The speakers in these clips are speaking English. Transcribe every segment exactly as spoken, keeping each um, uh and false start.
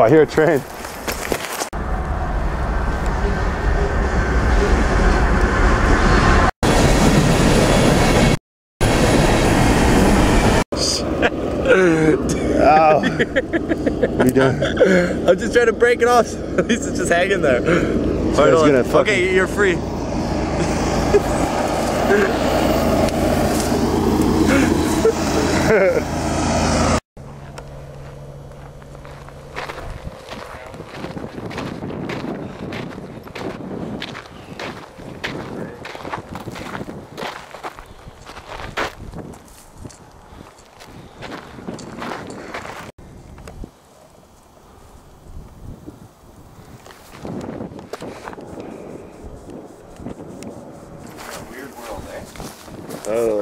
Oh, I hear a train. Oh. What are you doing? I'm just trying to break it off. At least it's just hanging there. So right, gonna fucking... Okay, you're free. Oh.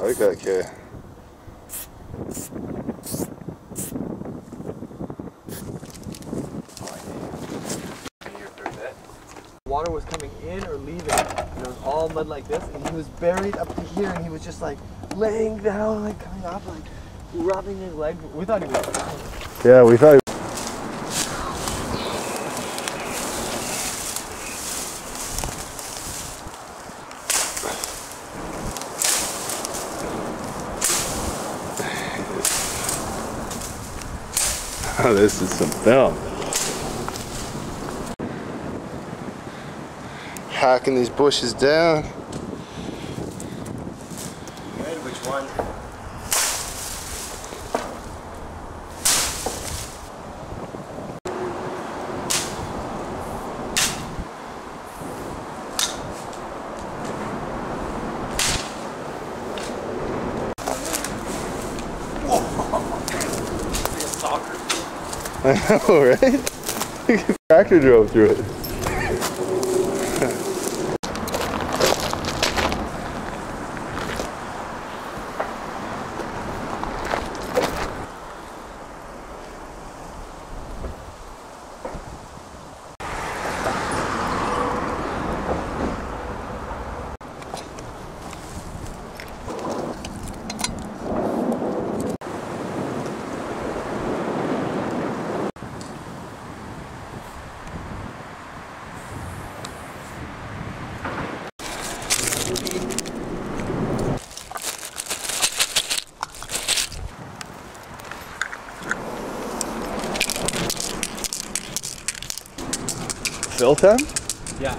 I got K. Water was coming in or leaving, and it was all mud like this, and he was buried up to here, and he was just like laying down, like coming up, like rubbing his leg. We thought he was dying. Yeah, we thought he Oh, this is some film. Hacking these bushes down. Good, which one? Whoa. It's a soccer. I know, right? Tractor drove through it. Fill time? Yeah.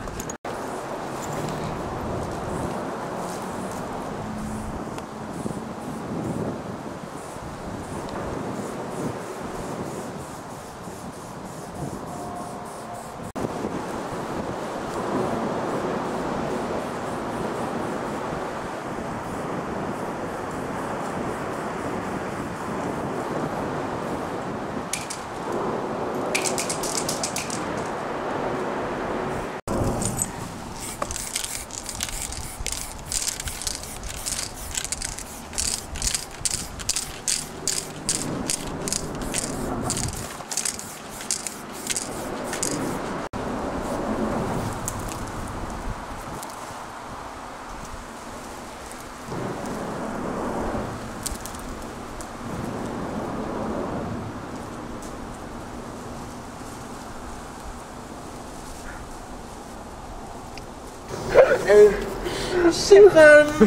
Super house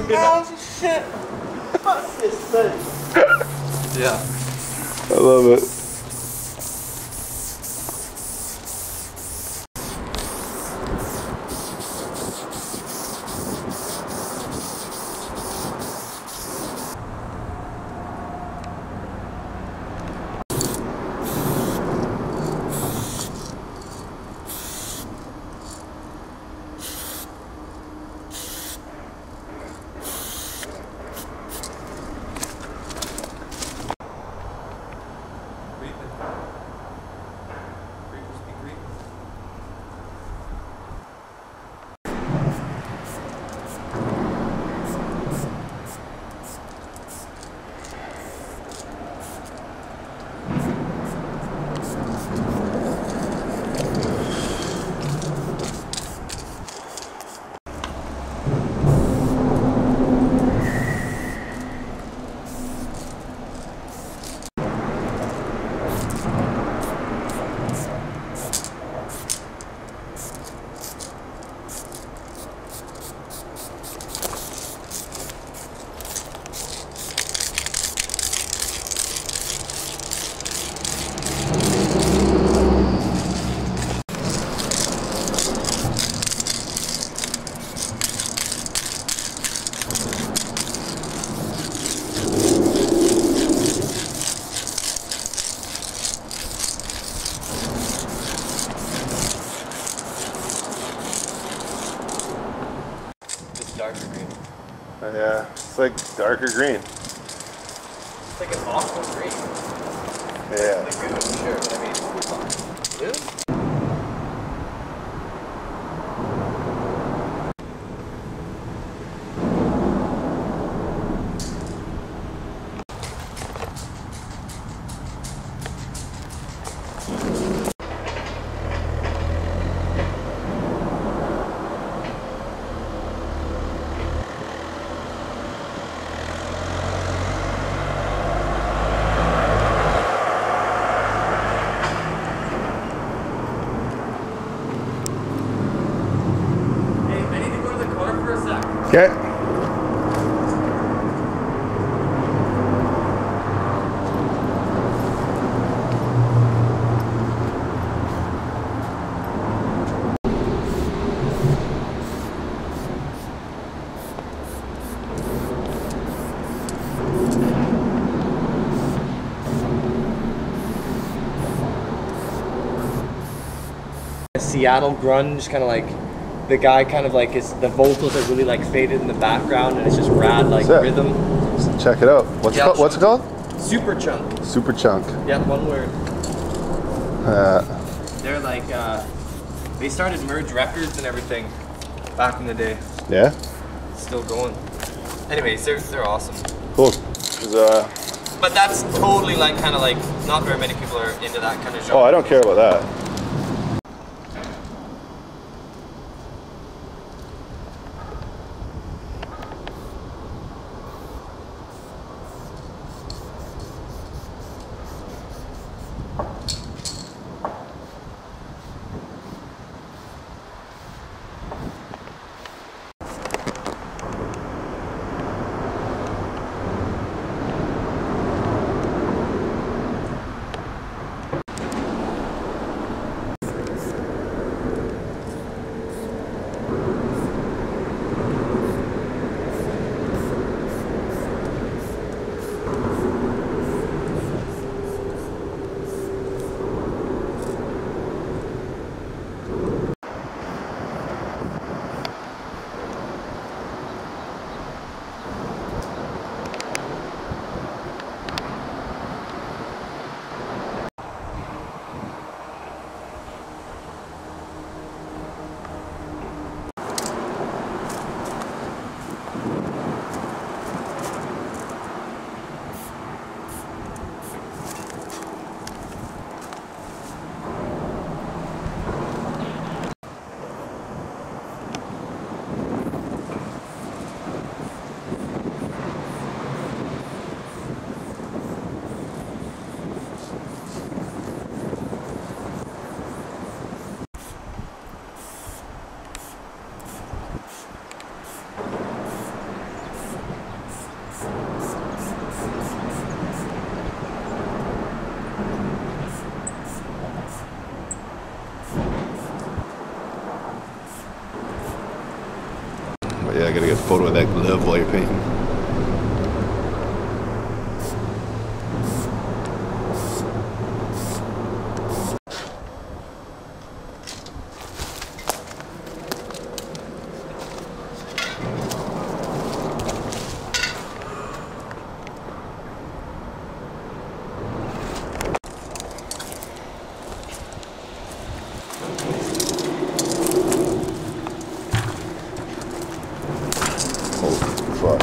and shit. Fuck this thing. Yeah. I love it. Oh, yeah, it's like darker green. It's like an awful green. Yeah. It's like good, sure, but I mean, it's not blue. Okay. Seattle grunge, kind of like the guy kind of like is the vocals are really like faded in the background and it's just rad like rhythm. Check it out. What's yeah. it called? What's it called? Super Chunk. Super Chunk. Yeah, one word. Uh, They're like uh, they started Merge Records and everything back in the day. Yeah. Still going. Anyways, they're they're awesome. Cool. Uh, but that's totally like kind of like not very many people are into that kind of genre. Oh, I don't care about that. Yeah, I gotta get a photo of that glove while you're painting. Fuck.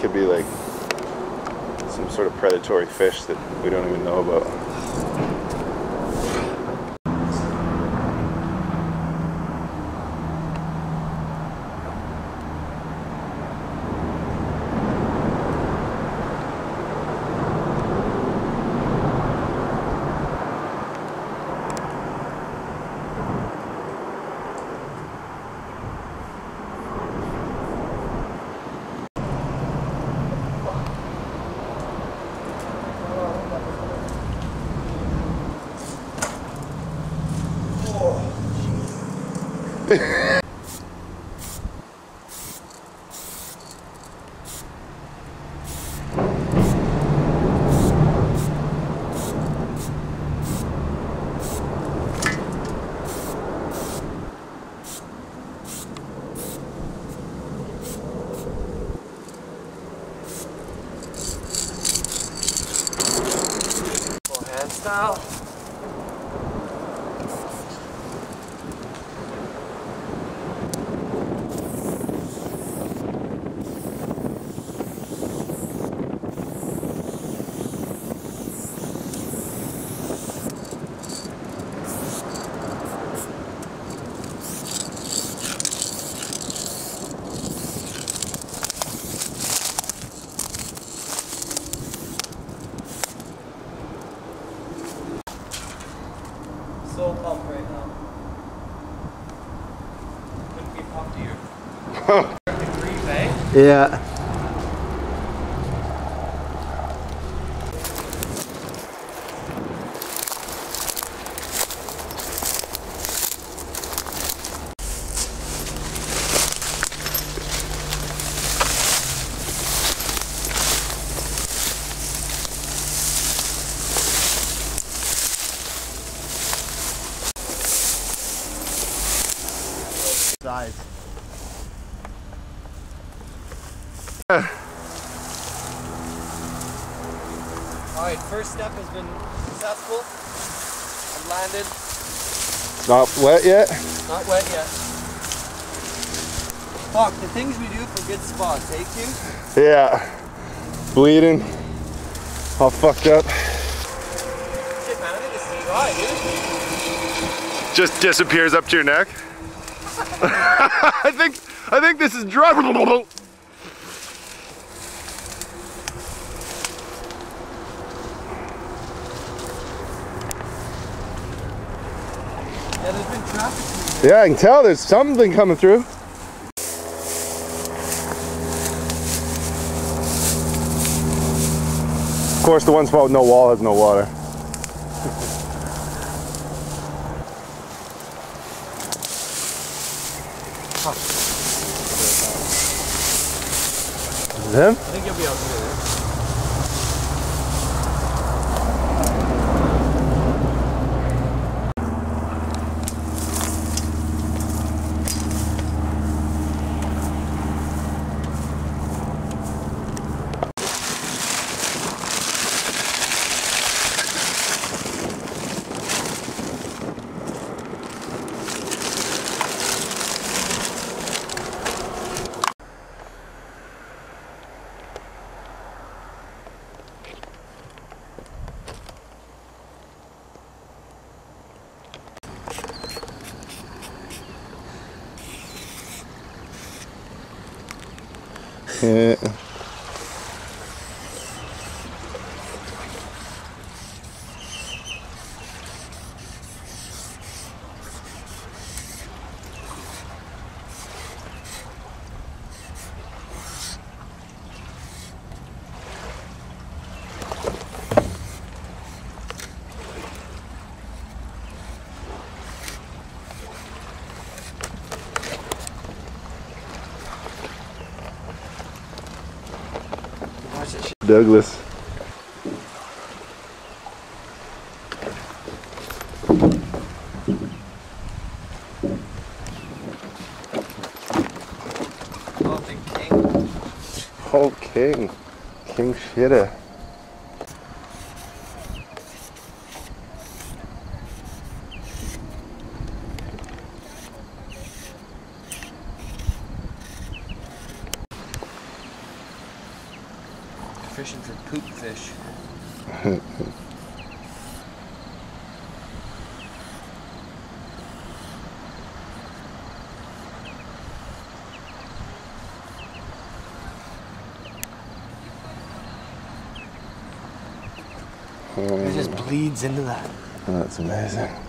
Could be like some sort of predatory fish that we don't even know about. Style. So pumped right now. Couldn't be pumpier. Degrees, eh? Yeah. Size. Yeah. Alright, first step has been successful. I've landed. Not wet yet? Not wet yet. Fuck, the things we do for good spots, eh, Q? Yeah. Bleeding. All fucked up. Shit, man, I think this is dry, dude. Just disappears up to your neck? I think I think this is dry. Yeah, there's been traffic. Yeah, I can tell there's something coming through. Of course, the one spot with no wall has no water. Is him? I think he'll be out there. Yeah. Douglas. Oh, the king. Oh, king. King shitter. fishing for poop fish. It just bleeds into that. That's amazing.